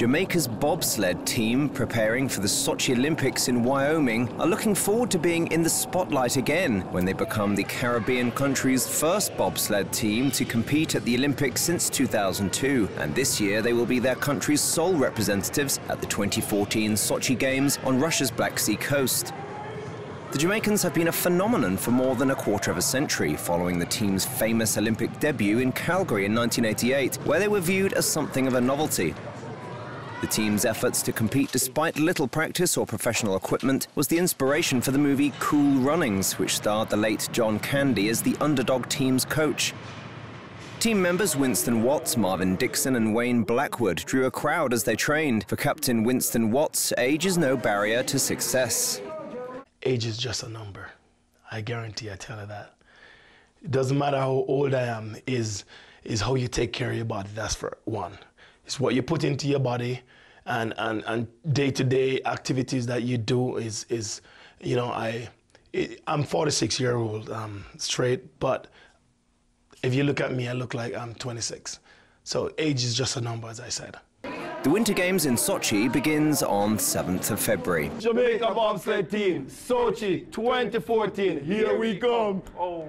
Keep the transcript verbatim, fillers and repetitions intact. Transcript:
Jamaica's bobsled team, preparing for the Sochi Olympics in Wyoming, are looking forward to being in the spotlight again when they become the Caribbean country's first bobsled team to compete at the Olympics since two thousand two. And this year they will be their country's sole representatives at the twenty fourteen Sochi Games on Russia's Black Sea coast. The Jamaicans have been a phenomenon for more than a quarter of a century, following the team's famous Olympic debut in Calgary in nineteen eighty-eight, where they were viewed as something of a novelty. The team's efforts to compete despite little practice or professional equipment was the inspiration for the movie Cool Runnings, which starred the late John Candy as the underdog team's coach. Team members Winston Watts, Marvin Dixon and Wayne Blackwood drew a crowd as they trained. For Captain Winston Watts, age is no barrier to success. Age is just a number. I guarantee, I tell you that. It doesn't matter how old I am, is is how you take care of your body, that's for one. It's what you put into your body, and and, and day-to-day activities that you do is, is you know, I, it, I'm forty-six year old, um, straight, but if you look at me, I look like I'm twenty-six. So age is just a number, as I said. The Winter Games in Sochi begins on seventh of February. Jamaica bobsled team, Sochi twenty fourteen, here we come. Oh.